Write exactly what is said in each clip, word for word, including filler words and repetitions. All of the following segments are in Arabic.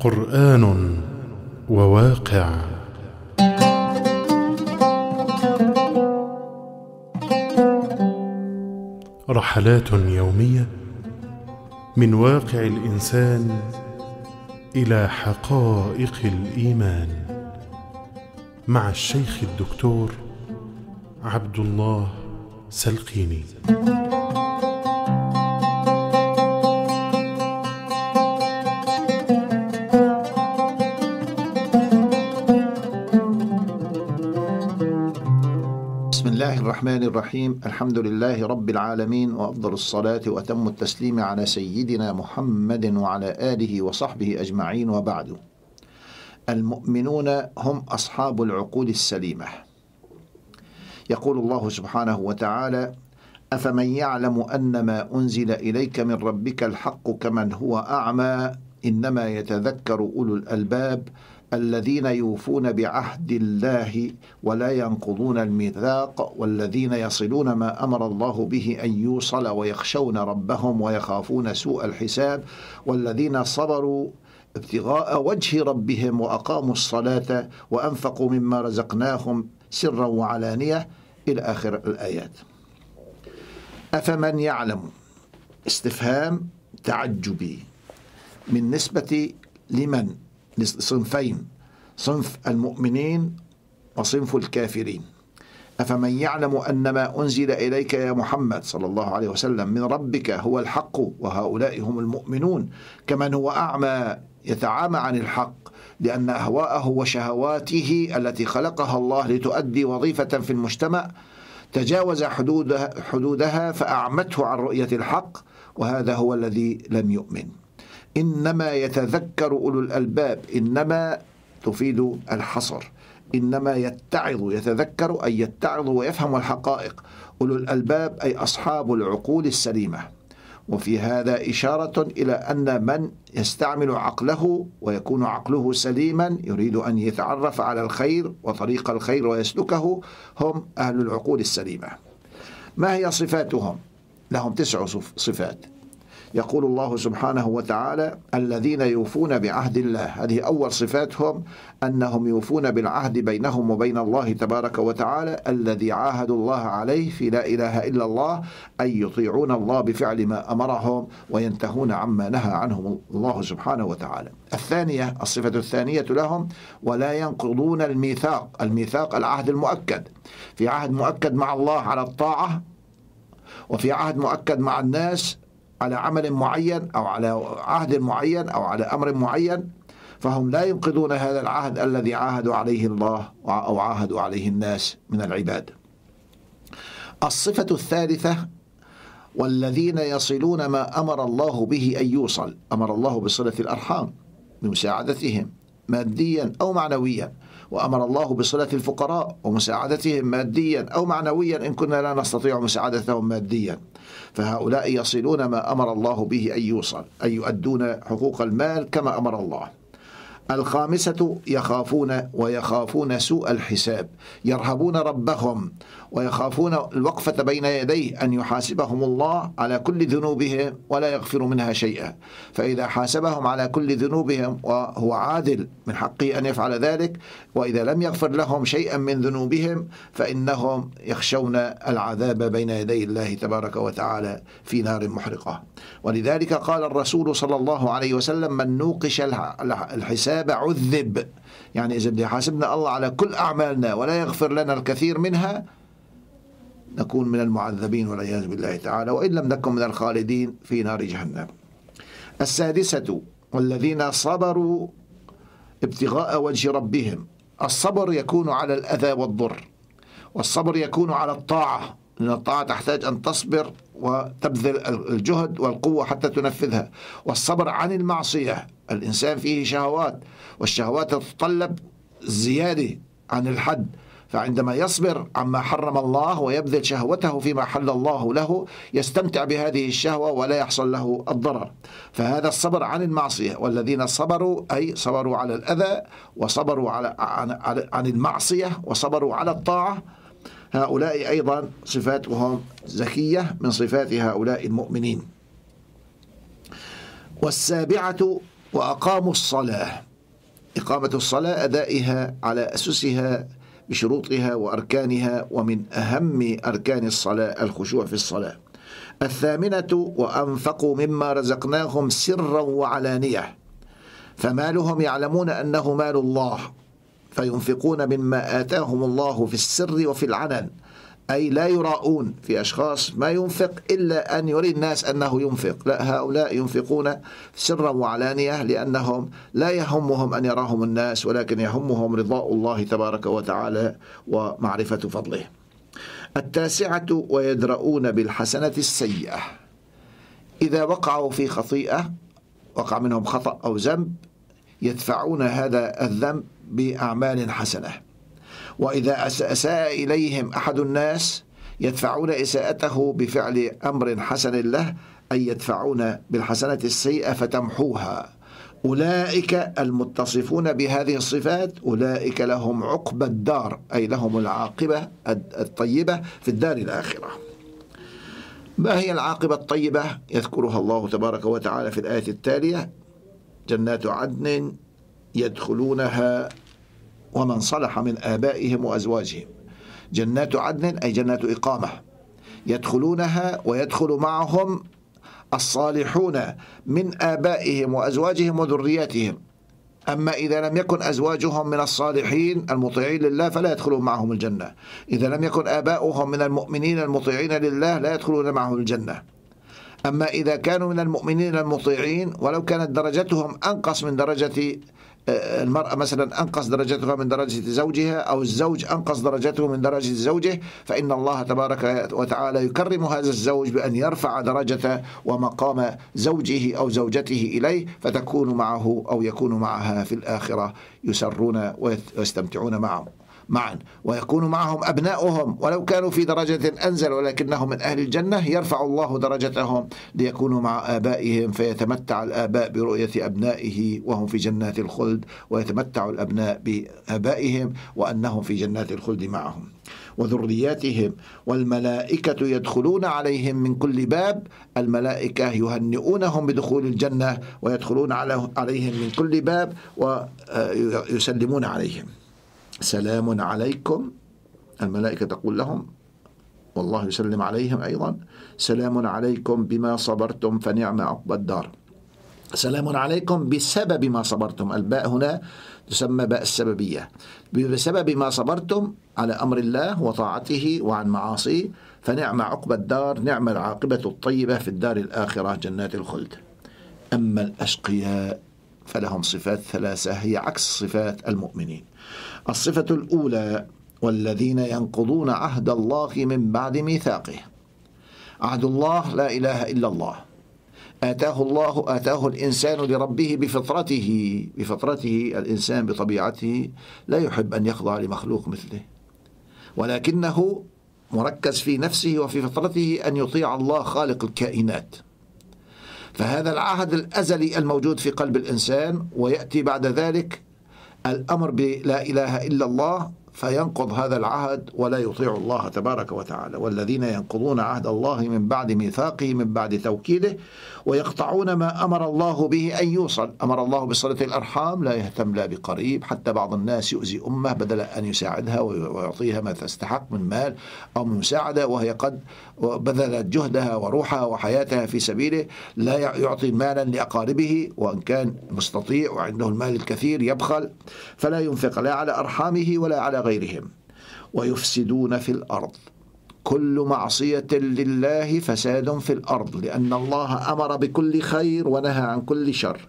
قرآن وواقع. رحلات يومية من واقع الإنسان إلى حقائق الإيمان مع الشيخ الدكتور عبد الله سلقيني. بسم الله الرحمن الرحيم. الحمد لله رب العالمين، وأفضل الصلاة وأتم التسليم على سيدنا محمد وعلى آله وصحبه أجمعين، وبعد. المؤمنون هم أصحاب العقول السليمة. يقول الله سبحانه وتعالى: أفمن يعلم أن ما أنزل إليك من ربك الحق كمن هو أعمى إنما يتذكر أولو الألباب الذين يوفون بعهد الله ولا ينقضون الميثاق والذين يصلون ما أمر الله به أن يوصل ويخشون ربهم ويخافون سوء الحساب والذين صبروا ابتغاء وجه ربهم وأقاموا الصلاة وأنفقوا مما رزقناهم سرا وعلانية، إلى آخر الآيات. أفمن يعلم استفهام تعجبي من نسبة لمن، لصنفين: صنف المؤمنين وصنف الكافرين. أفمن يعلم أن ما أنزل إليك يا محمد صلى الله عليه وسلم من ربك هو الحق وهؤلاء هم المؤمنون كمن هو أعمى يتعامى عن الحق، لأن أهواءه وشهواته التي خلقها الله لتؤدي وظيفة في المجتمع تجاوز حدودها, حدودها فأعمته عن رؤية الحق، وهذا هو الذي لم يؤمن. إنما يتذكر أولو الألباب، إنما تفيد الحصر، إنما يتعظ، يتذكر أي يتعظ ويفهم الحقائق. أولو الألباب أي أصحاب العقول السليمة، وفي هذا إشارة إلى أن من يستعمل عقله ويكون عقله سليما يريد أن يتعرف على الخير وطريق الخير ويسلكه، هم أهل العقول السليمة. ما هي صفاتهم؟ لهم تسع صفات. يقول الله سبحانه وتعالى: الذين يوفون بعهد الله. هذه أول صفاتهم، أنهم يوفون بالعهد بينهم وبين الله تبارك وتعالى الذي عاهدوا الله عليه في لا إله إلا الله، أي يطيعون الله بفعل ما أمرهم وينتهون عما نهى عنهم الله سبحانه وتعالى. الثانية، الصفة الثانية لهم: ولا ينقضون الميثاق. الميثاق العهد المؤكد، في عهد مؤكد مع الله على الطاعة، وفي عهد مؤكد مع الناس على عمل معين أو على عهد معين أو على أمر معين، فهم لا ينقضون هذا العهد الذي عاهدوا عليه الله أو عاهدوا عليه الناس من العباد. الصفة الثالثة: والذين يصلون ما أمر الله به أن يوصل. أمر الله بصلة الأرحام بمساعدتهم ماديا أو معنويا، وأمر الله بصلة الفقراء ومساعدتهم ماديا أو معنويا إن كنا لا نستطيع مساعدتهم ماديا، فهؤلاء يصلون ما أمر الله به أن يوصل، أي يؤدون حقوق المال كما أمر الله. الخامسة: يخافون ويخافون سوء الحساب، يرهبون ربهم ويخافون الوقفة بين يديه أن يحاسبهم الله على كل ذنوبهم ولا يغفر منها شيئا، فإذا حاسبهم على كل ذنوبهم وهو عادل من حقه أن يفعل ذلك، وإذا لم يغفر لهم شيئا من ذنوبهم فإنهم يخشون العذاب بين يدي الله تبارك وتعالى في نار محرقة. ولذلك قال الرسول صلى الله عليه وسلم: من نوقش الحساب عذب. يعني إذا بدي يحاسبنا الله على كل أعمالنا ولا يغفر لنا الكثير منها نكون من المعذبين والعياذ بالله تعالى، وإن لم نكن من الخالدين في نار جهنم. السادسة: والذين صبروا ابتغاء وجه ربهم. الصبر يكون على الأذى والضر، والصبر يكون على الطاعة، لأن الطاعة تحتاج أن تصبر وتبذل الجهد والقوة حتى تنفذها، والصبر عن المعصية. الإنسان فيه شهوات، والشهوات تتطلب الزيادة عن الحد، فعندما يصبر عما حرم الله ويبذل شهوته فيما حل الله له يستمتع بهذه الشهوة ولا يحصل له الضرر. فهذا الصبر عن المعصية، والذين صبروا أي صبروا على الأذى وصبروا على عن المعصية وصبروا على الطاعة، هؤلاء أيضا صفاتهم زكية من صفات هؤلاء المؤمنين. والسابعة وأقاموا الصلاة، إقامة الصلاة أدائها على أسسها بشروطها وأركانها، ومن أهم أركان الصلاة الخشوع في الصلاة. الثامنة وأنفقوا مما رزقناهم سرا وعلانية، فمالهم يعلمون أنه مال الله فينفقون مما آتاهم الله في السر وفي العلن، أي لا يراؤون في أشخاص ما ينفق إلا أن يري الناس أنه ينفق، لا، هؤلاء ينفقون سرا وعلانية لأنهم لا يهمهم أن يراهم الناس، ولكن يهمهم رضاء الله تبارك وتعالى ومعرفة فضله. التاسعة ويدرؤون بالحسنة السيئة، إذا وقعوا في خطيئة وقع منهم خطأ أو ذنب يدفعون هذا الذنب بأعمال حسنة، وإذا أساء إليهم أحد الناس يدفعون إساءته بفعل أمر حسن له، أي يدفعون بالحسنة السيئة فتمحوها. أولئك المتصفون بهذه الصفات أولئك لهم عقبى الدار، أي لهم العاقبة الطيبة في الدار الآخرة. ما هي العاقبة الطيبة؟ يذكرها الله تبارك وتعالى في الآية التالية: جنات عدن يدخلونها ومن صلح من آبائهم وأزواجهم. جنات عدن أي جنات إقامة، يدخلونها ويدخل معهم الصالحون من آبائهم وأزواجهم وذرياتهم. أما إذا لم يكن أزواجهم من الصالحين المطيعين لله فلا يدخلون معهم الجنة، إذا لم يكن آباؤهم من المؤمنين المطيعين لله لا يدخلون معهم الجنة. أما إذا كانوا من المؤمنين المطيعين ولو كانت درجتهم أنقص من درجة المرأة مثلا، أنقص درجتها من درجة زوجها، أو الزوج أنقص درجته من درجة زوجه، فإن الله تبارك وتعالى يكرم هذا الزوج بأن يرفع درجة ومقام زوجه أو زوجته إليه، فتكون معه أو يكون معها في الآخرة يسرون ويستمتعون معه معا، ويكون معهم أبناؤهم ولو كانوا في درجة أنزل ولكنهم من أهل الجنة، يرفع الله درجتهم ليكونوا مع آبائهم، فيتمتع الآباء برؤية أبنائه وهم في جنات الخلد، ويتمتع الأبناء بآبائهم وأنهم في جنات الخلد معهم وذرياتهم. والملائكة يدخلون عليهم من كل باب، الملائكة يهنئونهم بدخول الجنة ويدخلون عليهم من كل باب ويسلمون عليهم. سلام عليكم، الملائكة تقول لهم والله يسلم عليهم أيضا: سلام عليكم بما صبرتم فنعم عقبى الدار. سلام عليكم بسبب ما صبرتم، الباء هنا تسمى باء السببية، بسبب ما صبرتم على أمر الله وطاعته وعن معاصيه، فنعم عقبى الدار، نعم العاقبة الطيبة في الدار الآخرة جنات الخلد. أما الأشقياء فلهم صفات ثلاثة هي عكس صفات المؤمنين. الصفة الأولى: والذين ينقضون عهد الله من بعد ميثاقه. عهد الله لا إله إلا الله، آتاه الله آتاه الإنسان لربه بفطرته، بفطرته الإنسان بطبيعته لا يحب أن يخضع لمخلوق مثله، ولكنه مركز في نفسه وفي فطرته أن يطيع الله خالق الكائنات. فهذا العهد الأزلي الموجود في قلب الإنسان، ويأتي بعد ذلك الأمر بلا إله إلا الله فينقض هذا العهد ولا يطيع الله تبارك وتعالى. والذين ينقضون عهد الله من بعد ميثاقه، من بعد توكيده، ويقطعون ما أمر الله به أن يوصل. أمر الله بصلة الأرحام، لا يهتم لا بقريب، حتى بعض الناس يؤذي أمه بدل أن يساعدها ويعطيها ما تستحق من مال أو من مساعدة، وهي قد بذلت جهدها وروحها وحياتها في سبيله. لا يعطي مالا لأقاربه، وإن كان مستطيع وعنده المال الكثير يبخل، فلا ينفق لا على أرحامه ولا على غيرهم. ويفسدون في الأرض، كل معصية لله فساد في الأرض، لأن الله أمر بكل خير ونهى عن كل شر،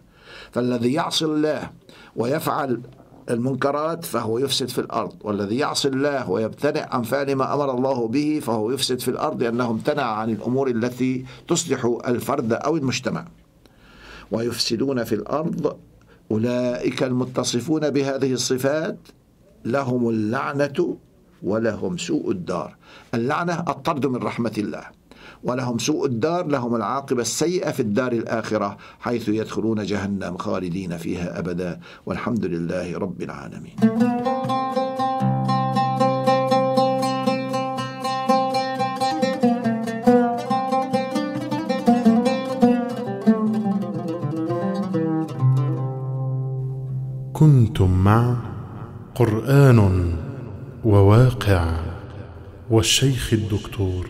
فالذي يعصي الله ويفعل المنكرات فهو يفسد في الأرض، والذي يعصي الله ويبتدع عن فعل ما أمر الله به فهو يفسد في الأرض، لأنه امتنع عن الأمور التي تصلح الفرد أو المجتمع. ويفسدون في الأرض، أولئك المتصفون بهذه الصفات لهم اللعنة ولهم سوء الدار. اللعنة الطرد من رحمة الله. ولهم سوء الدار، لهم العاقبة السيئة في الدار الآخرة حيث يدخلون جهنم خالدين فيها أبدا، والحمد لله رب العالمين. كنتم مع قرآن وواقع والشيخ الدكتور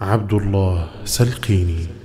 عبد الله سلقيني.